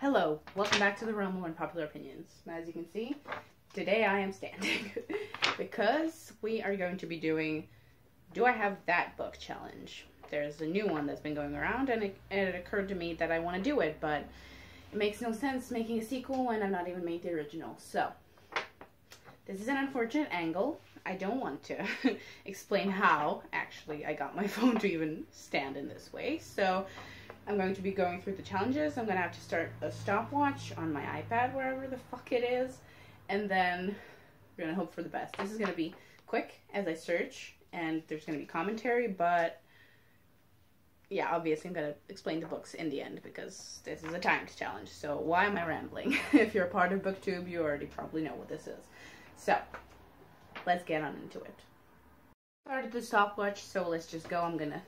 Hello, welcome back to the realm of unpopular opinions. As you can see, today I am standing because we are going to be doing Do I Have That Book Challenge. There's a new one that's been going around, and it occurred to me that I want to do it, but it makes no sense making a sequel when I've not even made the original. So this is an unfortunate angle. I don't want to explain how actually I got my phone to even stand in this way. So I'm going to be going through the challenges. I'm going to have to start a stopwatch on my iPad, wherever the fuck it is, and then we're going to hope for the best. This is going to be quick as I search, and there's going to be commentary, but yeah, obviously I'm going to explain the books in the end because this is a timed challenge, so why am I rambling? If you're a part of BookTube, you already probably know what this is. So let's get on into it. Started the stopwatch, so let's just go. I'm going to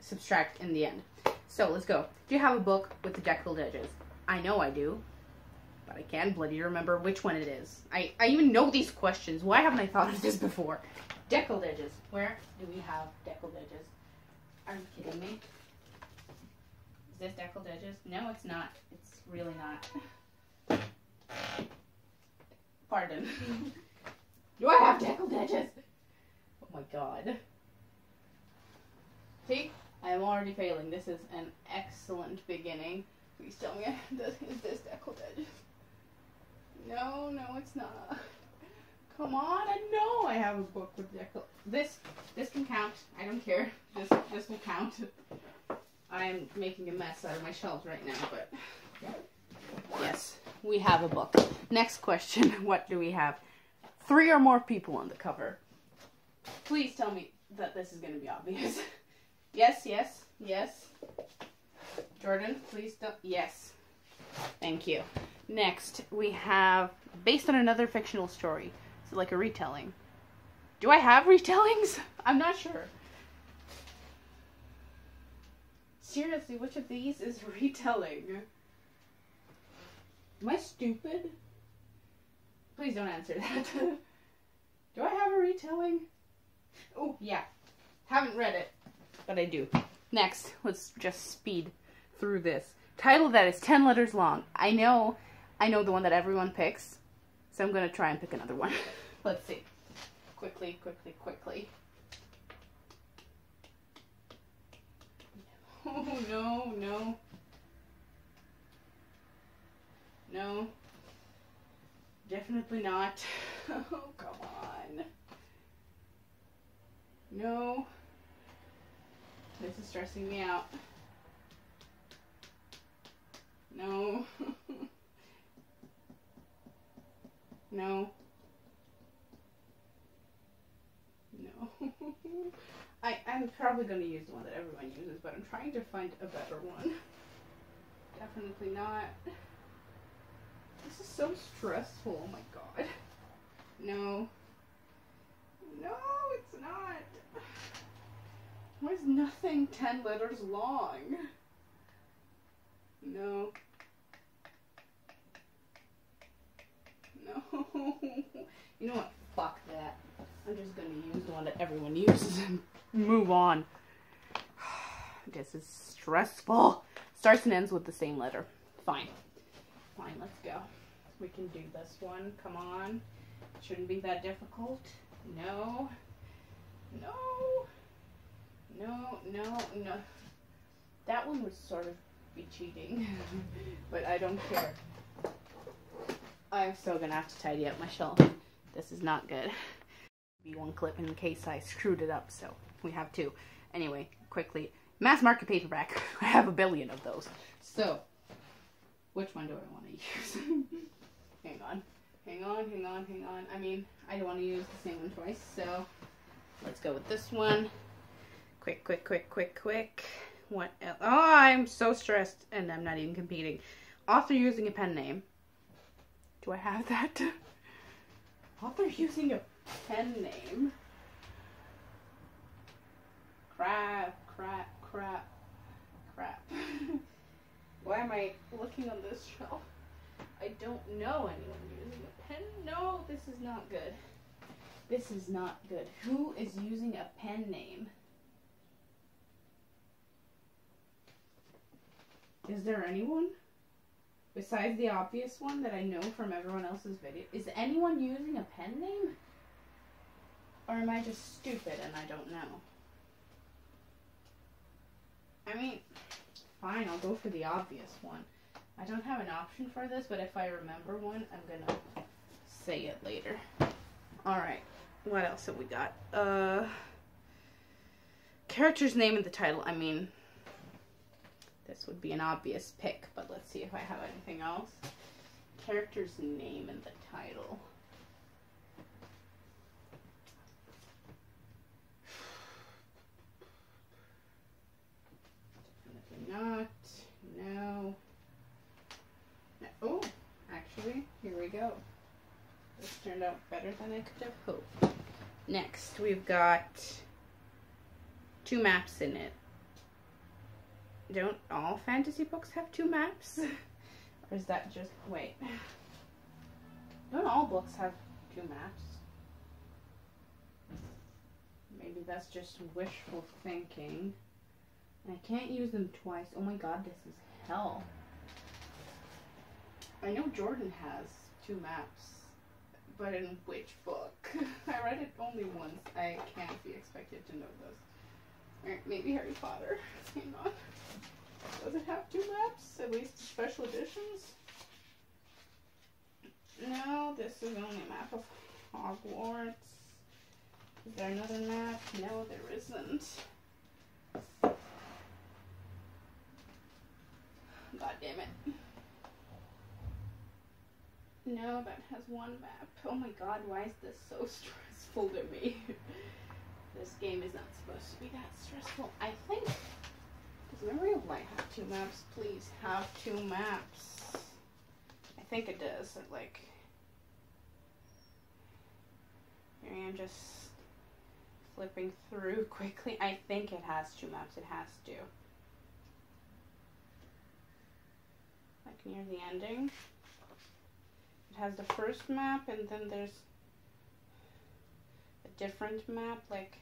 subtract in the end. So let's go. Do you have a book with the deckled edges? I know I do, but I can't bloody remember which one it is. I even know these questions. Why haven't I thought of this before? Deckled edges. Where do we have deckled edges? Are you kidding me? Is this deckled edges? No, it's not. It's really not. Pardon. Do I have deckled edges? Oh my god. See? I am already failing. This is an excellent beginning. Please tell me is this deckled edges? No, no, it's not. Come on, I know I have a book with deckled. This can count. I don't care. This will count. I'm making a mess out of my shelves right now, but yes, we have a book. Next question. What do we have? 3 or more people on the cover. Please tell me that this is going to be obvious. Yes, yes, yes. Jordan, please don't. Yes. Thank you. Next, we have based on another fictional story. So like a retelling. Do I have retellings? I'm not sure. Seriously, which of these is retelling? Am I stupid? Please don't answer that. Do I have a retelling? Oh, yeah. Haven't read it. But I do. Next, let's just speed through this. Title that is 10 letters long. I know the one that everyone picks, so I'm going to try and pick another one. Let's see. Quickly, quickly, quickly. Oh, no, no. No. Definitely not. Oh, come on. No. This is stressing me out. No. No. No. I'm probably going to use the one that everyone uses, but I'm trying to find a better one. Definitely not. This is so stressful. Oh my god. No. No, it's not. Why is nothing 10 letters long? No. No. You know what? Fuck that. I'm just gonna use the one that everyone uses and move on. This is stressful. Starts and ends with the same letter. Fine. Fine, let's go. We can do this one. Come on. It shouldn't be that difficult. No. No. No, no, no. That one would sort of be cheating, but I don't care. I'm still gonna have to tidy up my shelf. This is not good. Be one clip in case I screwed it up, so we have two. Anyway, quickly. Mass market paperback. I have a billion of those. So, which one do I want to use? Hang on. Hang on, hang on, hang on. I mean, I don't want to use the same one twice, so let's go with this one. Quick, quick, quick, quick, quick. What else? Oh, I'm so stressed and I'm not even competing. Author using a pen name. Do I have that? Author using a pen name? Crap, crap, crap, crap. Why am I looking on this shelf? I don't know anyone using a pen. No, this is not good. This is not good. Who is using a pen name? Is there anyone? Besides the obvious one that I know from everyone else's video. Is anyone using a pen name? Or am I just stupid and I don't know? I mean, fine, I'll go for the obvious one. I don't have an option for this, but if I remember one, I'm gonna say it later. Alright, what else have we got? Character's name and the title. I mean, this would be an obvious pick, but let's see if I have anything else. Character's name and the title. Not, no, no. Oh, actually, here we go. This turned out better than I could have hoped. Next, we've got 2 maps in it. Don't all fantasy books have 2 maps? Or is that just, wait. Don't all books have 2 maps? Maybe that's just wishful thinking. I can't use them twice. Oh my god, this is hell. I know Jordan has 2 maps, but in which book? I read it only once. I can't be expected to know those. Alright, maybe Harry Potter. Hang on. Does it have 2 maps? At least special editions? No, this is only a map of Hogwarts. Is there another map? No, there isn't. God damn it. No, that has 1 map. Oh my god, why is this so stressful to me? This game is not supposed to be that stressful. I think... Does Memory of Light have 2 maps? Please have 2 maps. I think it does. Like... Here I am just flipping through quickly. I think it has 2 maps. It has to. Near the ending. It has the first map and then there's a different map, like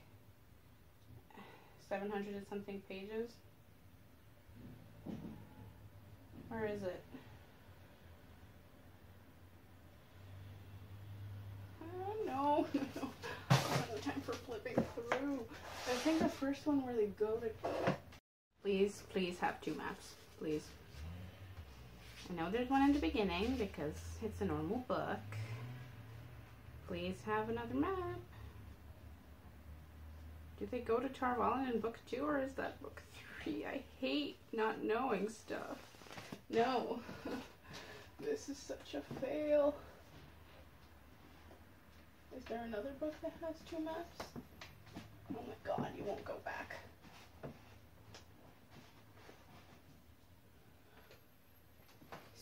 700 and something pages. Where is it? Oh no, no. I don't have no time for flipping through. I think the first one where they go to... Please, please have 2 maps. Please. I know there's one in the beginning because it's a normal book. Please have another map. Do they go to Tarvalin in book 2 or is that book 3? I hate not knowing stuff. No. This is such a fail. Is there another book that has 2 maps? Oh my god, you won't go back.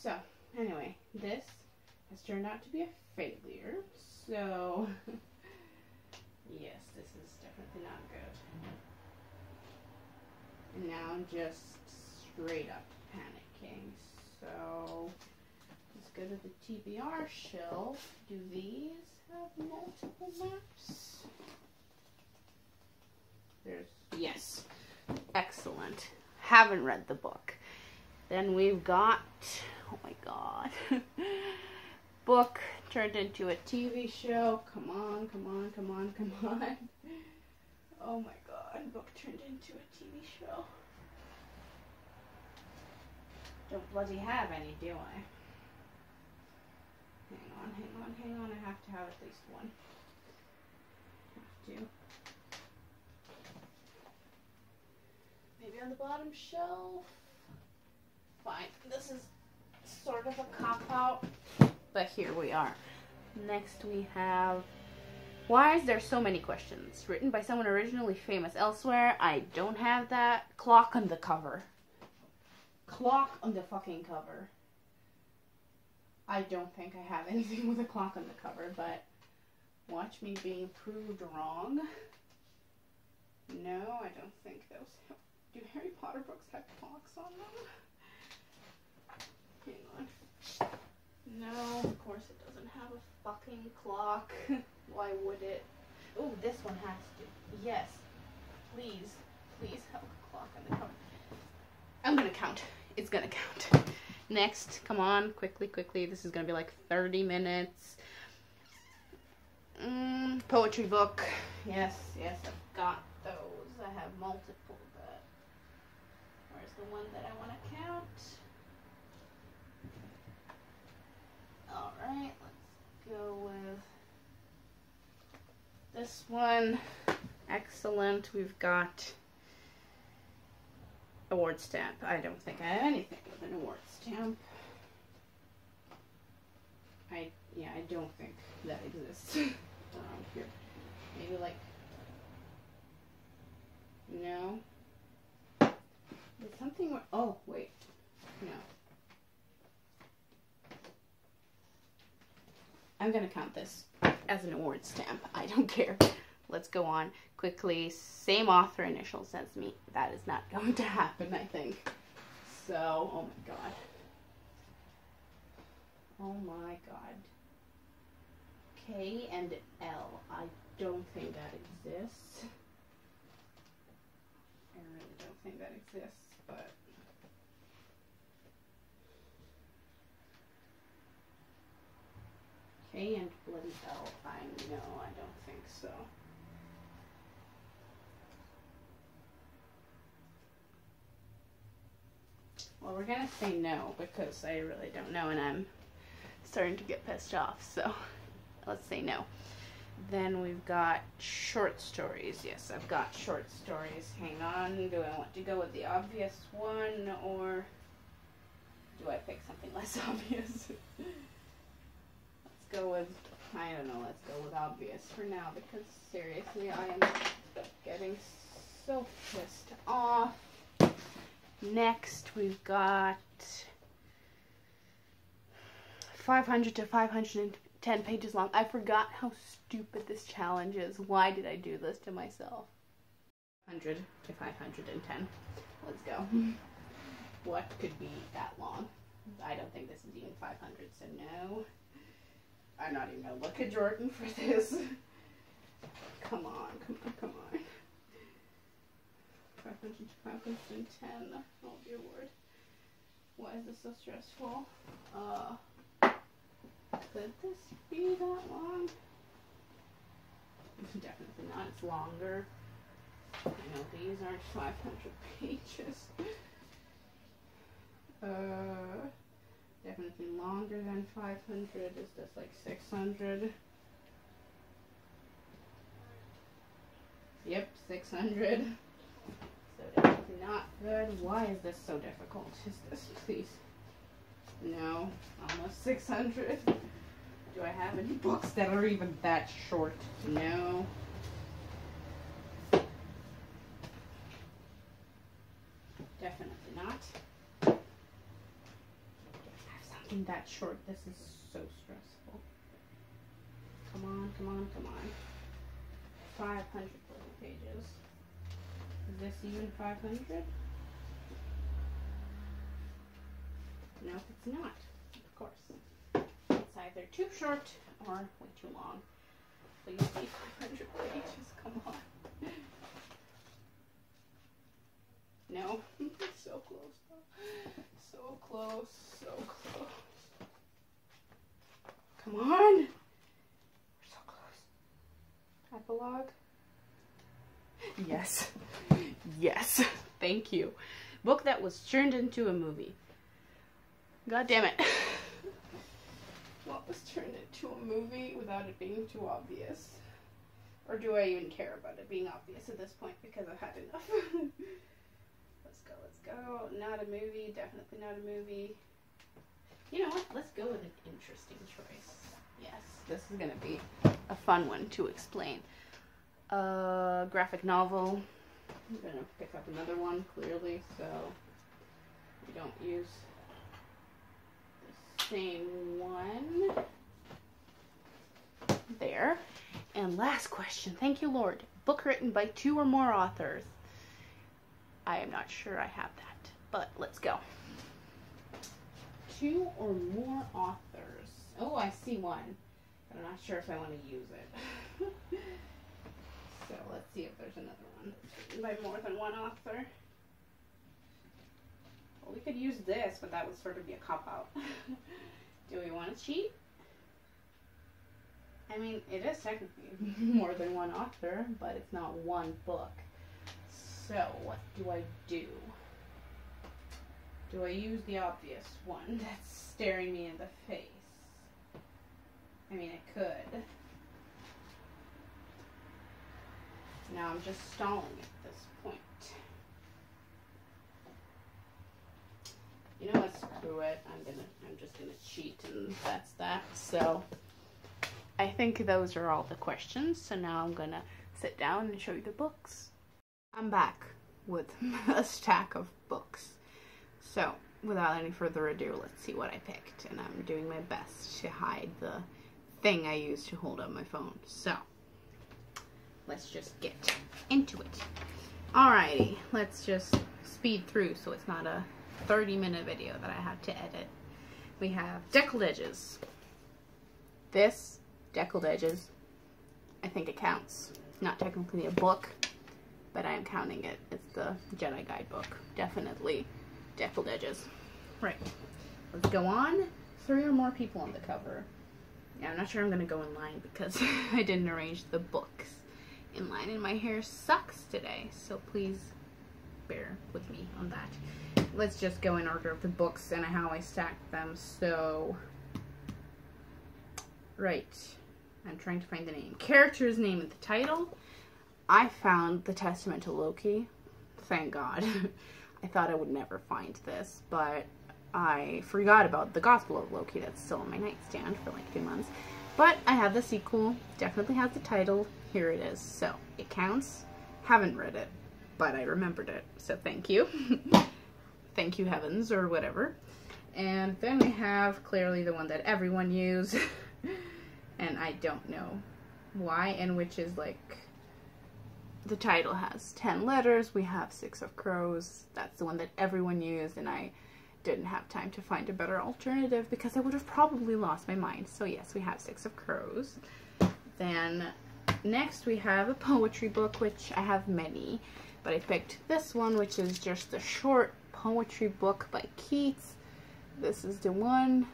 So, anyway, this has turned out to be a failure, so, yes, this is definitely not good. And now I'm just straight up panicking, so, let's go to the TBR shelf. Do these have multiple maps? There's, yes, excellent. Haven't read the book. Then we've got... Oh my god. Book turned into a TV show. Come on, come on, come on, come on. Oh my god. Book turned into a TV show. Don't bloody have any, do I? Hang on, hang on, hang on. I have to have at least one. Have to. Maybe on the bottom shelf. Fine. This is sort of a cop-out, but here we are. Next we have, why is there so many questions? Written by someone originally famous elsewhere. I don't have that. Clock on the cover. Clock on the fucking cover. I don't think I have anything with a clock on the cover, but watch me being proved wrong. No, I don't think those have. Do Harry Potter books have clocks on them? Hang on. No, of course it doesn't have a fucking clock. Why would it? Oh, this one has to. Yes. Please. Please have a clock on the cover. I'm gonna count. It's gonna count. Next, come on, quickly. This is gonna be like 30 minutes. Poetry book. Yes, I've got those. I have multiple, but where's the one that I want to count? All right, let's go with this one. Excellent. We've got award stamp. I don't think I have anything with an award stamp. I don't think that exists around here. Maybe like, no. Did something wrong? Oh, wait. No. I'm gonna count this as an award stamp. I don't care. Let's go on quickly. Same author initials as me. That is not going to happen, I think. So, oh my god. Oh my god. K and L. I don't think that exists. I really don't think that exists, but... K and bloody L. I know, I don't think so. Well, we're gonna say no, because I really don't know, and I'm starting to get pissed off, so let's say no. Then we've got short stories. Yes, I've got short stories. Hang on. Do I want to go with the obvious one, or do I pick something less obvious? Let's go with, I don't know, let's go with obvious for now, because seriously, I am getting so pissed off. Next, we've got 500 to 510 pages long. I forgot how stupid this challenge is. Why did I do this to myself? 100 to 510. Let's go. What could be that long? I don't think this is even 500, so no. I'm not even gonna look at Jordan for this. Come on, come on, come on. 500 to 510. Oh dear word. Why is this so stressful? Could this be that long? Definitely not. It's longer. I know these aren't 500 pages. Definitely longer than 500. Is this like 600? Yep, 600. So definitely not good. Why is this so difficult? Is this, please? No, almost 600. Do I have any books that are even that short? No. Definitely not. I have something that short. This is so stressful. Come on, come on, come on. 500 pages. Is this even 500? No, it's not, of course. It's either too short or way too long. Please be 500 pages, come on. No, so close though. So close, so close. Come on! We're so close. Epilogue? Yes. Yes. Thank you. Book that was turned into a movie. God damn it. What was turned into a movie without it being too obvious? Or do I even care about it being obvious at this point, because I've had enough? Let's go, let's go. Not a movie, definitely not a movie. You know what? Let's go with an interesting choice. Yes, this is gonna be a fun one to explain. Graphic novel. I'm gonna pick up another one, clearly, so we don't use same one there. And last question, thank you Lord. Book written by 2 or more authors. I am not sure I have that, but let's go. 2 or more authors. Oh, I see one, but I'm not sure if I want to use it. So let's see if there's another one that's written by more than 1 author. Well, we could use this, but that would sort of be a cop-out. Do we want to cheat? I mean, it is technically more than one author, but it's not one book. So, what do I do? Do I use the obvious one that's staring me in the face? I mean, I could. Now I'm just stalling at this point. You know what? Screw it. I'm just gonna cheat, and that's that. So I think those are all the questions. So now I'm gonna sit down and show you the books. I'm back with a stack of books. So without any further ado, let's see what I picked. And I'm doing my best to hide the thing I use to hold up my phone. So let's just get into it. Alrighty, let's just speed through so it's not a 30-minute video that I have to edit. We have Deckled Edges. This, Deckled Edges, I think it counts. It's not technically a book, but I am counting it. It's the Jedi Guidebook. Definitely Deckled Edges. Right. Let's go on. 3 or more people on the cover. Yeah, I'm not sure I'm going to go in line because I didn't arrange the books in line, and my hair sucks today, so please bear with me on that. Let's just go in order of the books and how I stacked them. So, right, I'm trying to find the name, character's name, and the title. I found The Testament to Loki. Thank God. I thought I would never find this, but I forgot about The Gospel of Loki that's still on my nightstand for like 2 months. But I have the sequel, definitely has the title, here it is, so it counts. Haven't read it, but I remembered it, so thank you. Thank you, heavens, or whatever. And then we have clearly the one that everyone used, and I don't know why, and which is like, the title has 10 letters, we have Six of Crows, that's the one that everyone used, and I didn't have time to find a better alternative because I would have probably lost my mind. So yes, we have Six of Crows. Then next we have a poetry book, which I have many, but I picked this one, which is just a short poetry book by Keats. This is the one.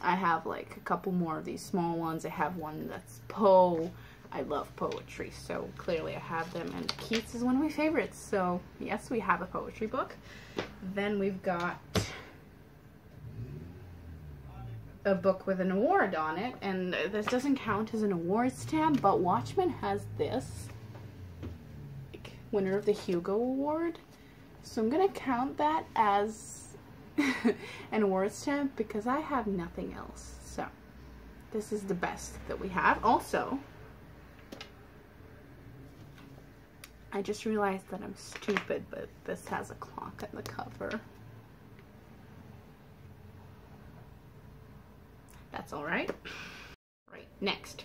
I have like a couple more of these small ones. I have one that's Poe. I love poetry, so clearly I have them, and Keats is one of my favorites, so yes, we have a poetry book. Then we've got a book with an award on it, and this doesn't count as an award stamp, but Watchmen has this, like, winner of the Hugo Award, so I'm gonna count that as an award stamp because I have nothing else, so this is the best that we have. Also, I just realized that I'm stupid, but this has a clock on the cover. That's alright. Right, next.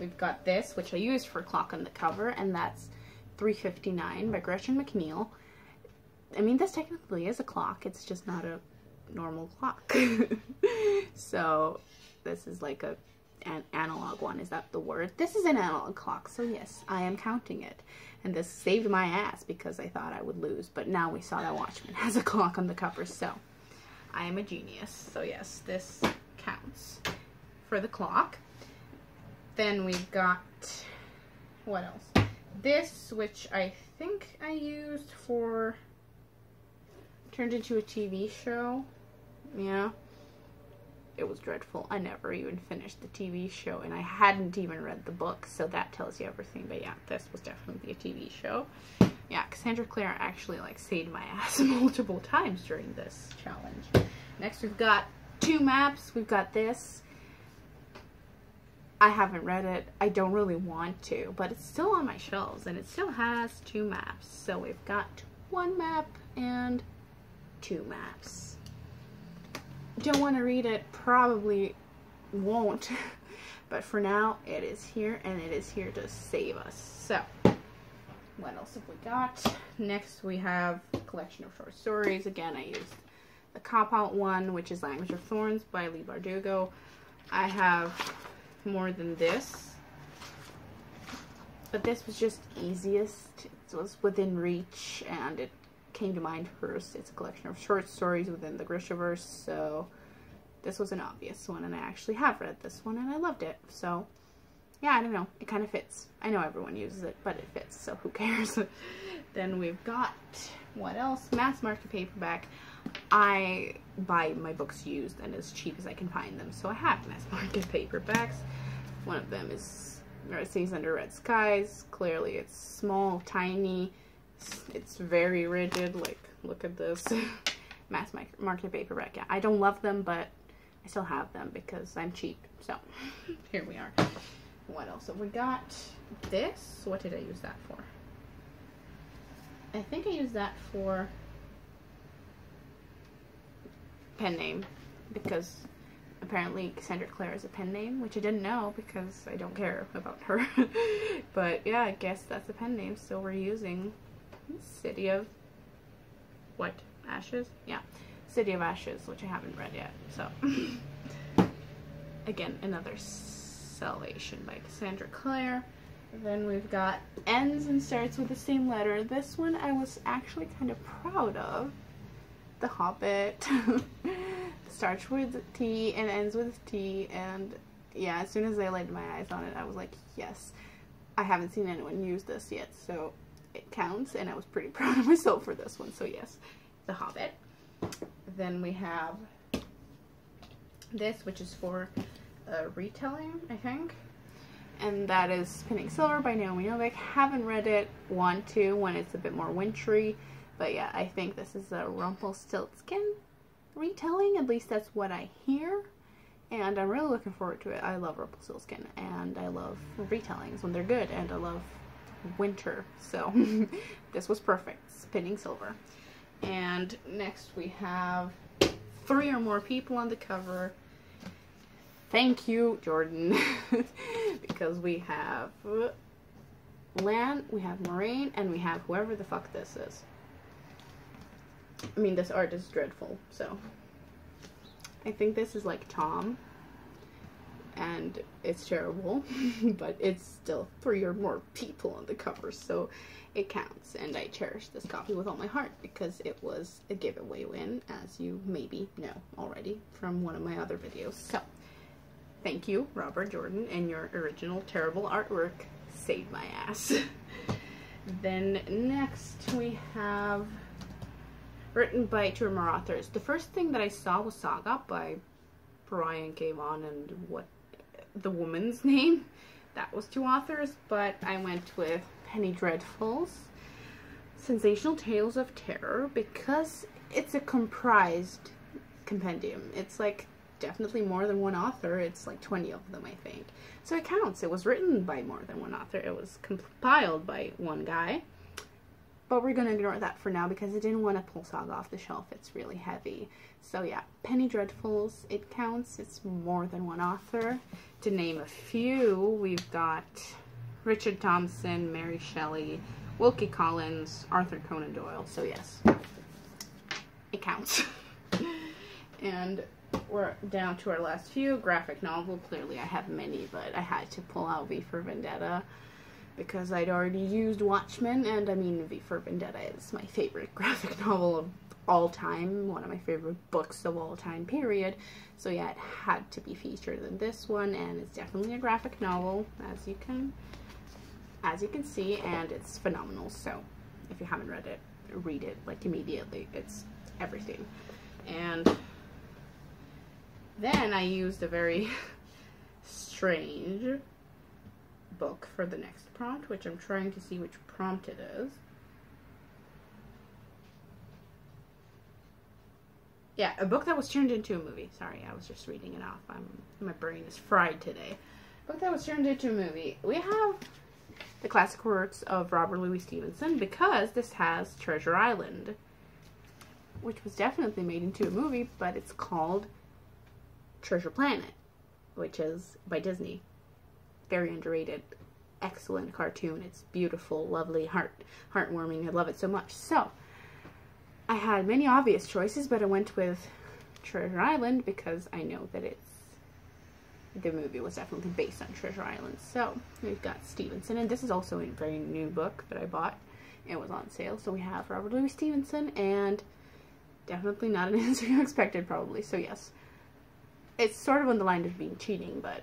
We've got this, which I used for clock on the cover, and that's 3:59 by Gretchen McNeil. I mean, this technically is a clock, it's just not a normal clock. So, this is like a an analog one, is that the word? This is an analog clock, so yes, I am counting it. And this saved my ass because I thought I would lose, but now we saw that Watchmen has a clock on the cover, so I am a genius. So yes, this counts for the clock. Then we've got, what else? This, which I think I used for, turned into a TV show, yeah. It was dreadful. I never even finished the TV show, and I hadn't even read the book, so that tells you everything. But yeah, this was definitely a TV show. Yeah, Cassandra Clare actually like saved my ass multiple times during this challenge. Next we've got two maps. We've got this. I haven't read it. I don't really want to, but it's still on my shelves, and it still has two maps. So we've got one map and two maps. Don't want to read it, probably won't, but for now it is here, and it is here to save us. So what else have we got? Next we have a collection of short stories. Again, I used the cop-out one, which is Language of Thorns by Leigh Bardugo. I have more than this, but this was just easiest, it was within reach, and it came to mind first. It's a collection of short stories within the Grishaverse, so this was an obvious one, and I actually have read this one and I loved it. So yeah, I don't know, it kind of fits. I know everyone uses it, but it fits, so who cares? Then we've got, what else? Mass market paperback. I buy my books used and as cheap as I can find them, so I have mass market paperbacks. One of them is Cities Under Red Skies. Clearly it's small, tiny, it's very rigid, like, look at this. Mass market paperback, yeah. I don't love them, but I still have them because I'm cheap, so here we are. What else have we got? This? What did I use that for? I think I used that for pen name, because apparently Cassandra Clare is a pen name, which I didn't know because I don't care about her. But yeah, I guess that's a pen name, so we're using City of what? Ashes? Yeah, City of Ashes, which I haven't read yet, so. Again, another Salvation by Cassandra Clare. Then we've got Ends and Starts with the Same Letter. This one I was actually kind of proud of. The Hobbit. Starts with T and ends with T, and yeah, as soon as I laid my eyes on it, I was like, yes. I haven't seen anyone use this yet, so it counts, and I was pretty proud of myself for this one, so yes, The Hobbit. Then we have this, which is for retelling, I think, and that is Spinning Silver by Naomi Novik. Haven't read it, want to, when it's a bit more wintry, but yeah, I think this is a Rumpelstiltskin retelling, at least that's what I hear, and I'm really looking forward to it. I love Rumpelstiltskin, and I love retellings when they're good, and I love winter, so this was perfect. Spinning Silver. And next we have three or more people on the cover. Thank you, Jordan, because we have Lan, we have Moraine, and we have whoever the fuck this is. I mean, this art is dreadful, so. I think this is like Tom, and it's terrible, but it's still three or more people on the cover, so it counts, and I cherish this copy with all my heart because it was a giveaway win, as you maybe know already from one of my other videos. So thank you, Robert Jordan, and your original terrible artwork saved my ass. Then next we have written by two or more authors. The first thing that I saw was Saga by Brian K. Vaughan and what the woman's name. That was two authors, but I went with Penny Dreadfuls, Sensational Tales of Terror, because it's a comprised compendium. It's like definitely more than one author. It's like 20 of them, I think. So it counts. It was written by more than one author. It was compiled by one guy. But we're going to ignore that for now because I didn't want to pull Saga off the shelf. It's really heavy. So yeah, Penny Dreadfuls, it counts. It's more than one author. To name a few, we've got Richard Thompson, Mary Shelley, Wilkie Collins, Arthur Conan Doyle. So yes, it counts. And we're down to our last few. Graphic novel. Clearly I have many, but I had to pull out V for Vendetta, because I'd already used Watchmen, and I mean, V for Vendetta is my favorite graphic novel of all time, one of my favorite books of all time, period. So yeah, it had to be featured in this one, and it's definitely a graphic novel, as you can see, and it's phenomenal. So if you haven't read it, read it, like, immediately. It's everything. And then I used a very strange book for the next prompt, which I'm trying to see which prompt it is. Yeah, a book that was turned into a movie. Sorry, I was just reading it off. My brain is fried today. A book that was turned into a movie. We have the classic works of Robert Louis Stevenson, because this has Treasure Island, which was definitely made into a movie, but it's called Treasure Planet, which is by Disney. Very underrated, excellent cartoon. It's beautiful, lovely, heartwarming. I love it so much. So I had many obvious choices, but I went with Treasure Island because I know that the movie was definitely based on Treasure Island. So we've got Stevenson, and this is also a very new book that I bought. it was on sale. So we have Robert Louis Stevenson, and definitely not an answer you expected, probably. So yes, it's sort of on the line of being cheating, but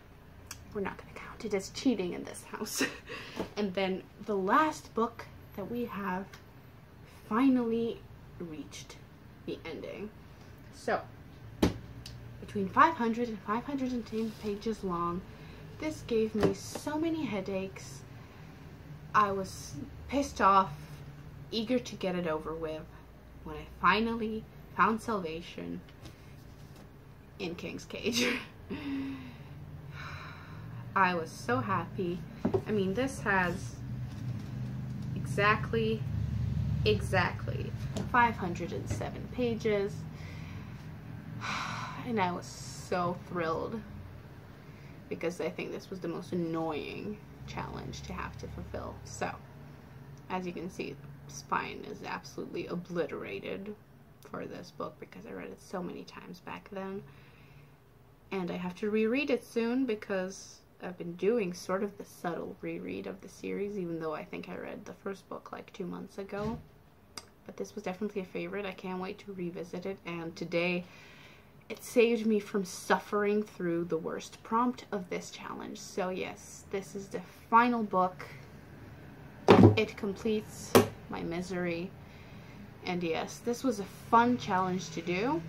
we're not going to count it as cheating in this house. And then the last book that we have finally reached the ending. So between 500 and 510 pages long, this gave me so many headaches. I was pissed off, eager to get it over with, when I finally found salvation in King's Cage. I was so happy. I mean, this has exactly 507 pages, and I was so thrilled, because I think this was the most annoying challenge to have to fulfill. So as you can see, the spine is absolutely obliterated for this book, because I read it so many times back then, and I have to reread it soon, because I've been doing sort of the subtle reread of the series, even though I think I read the first book like 2 months ago. But this was definitely a favorite. I can't wait to revisit it, and today it saved me from suffering through the worst prompt of this challenge. So yes, this is the final book. It completes my misery. And yes, this was a fun challenge to do,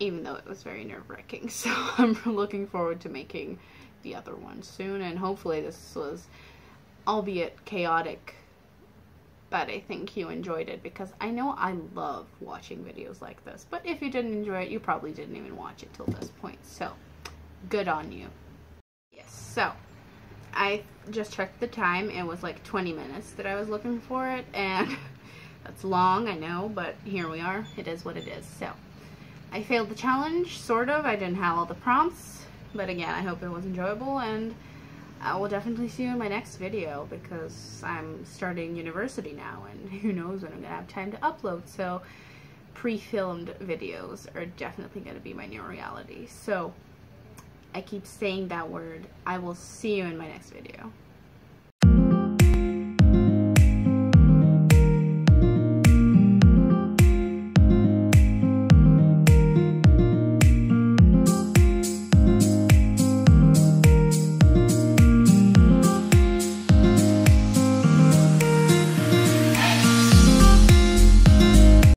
even though it was very nerve-wracking. So I'm looking forward to making the other one soon, and hopefully this was, albeit chaotic, but I think you enjoyed it, because I know I love watching videos like this. But if you didn't enjoy it, you probably didn't even watch it till this point. So, good on you. Yes, so, I just checked the time. It was like 20 minutes that I was looking for it. And that's long, I know, but here we are. It is what it is. So, I failed the challenge, sort of. I didn't have all the prompts. But again, I hope it was enjoyable, and I will definitely see you in my next video, because I'm starting university now, and who knows when I'm gonna have time to upload. So pre-filmed videos are definitely gonna be my new reality. So I keep saying that word. I will see you in my next video.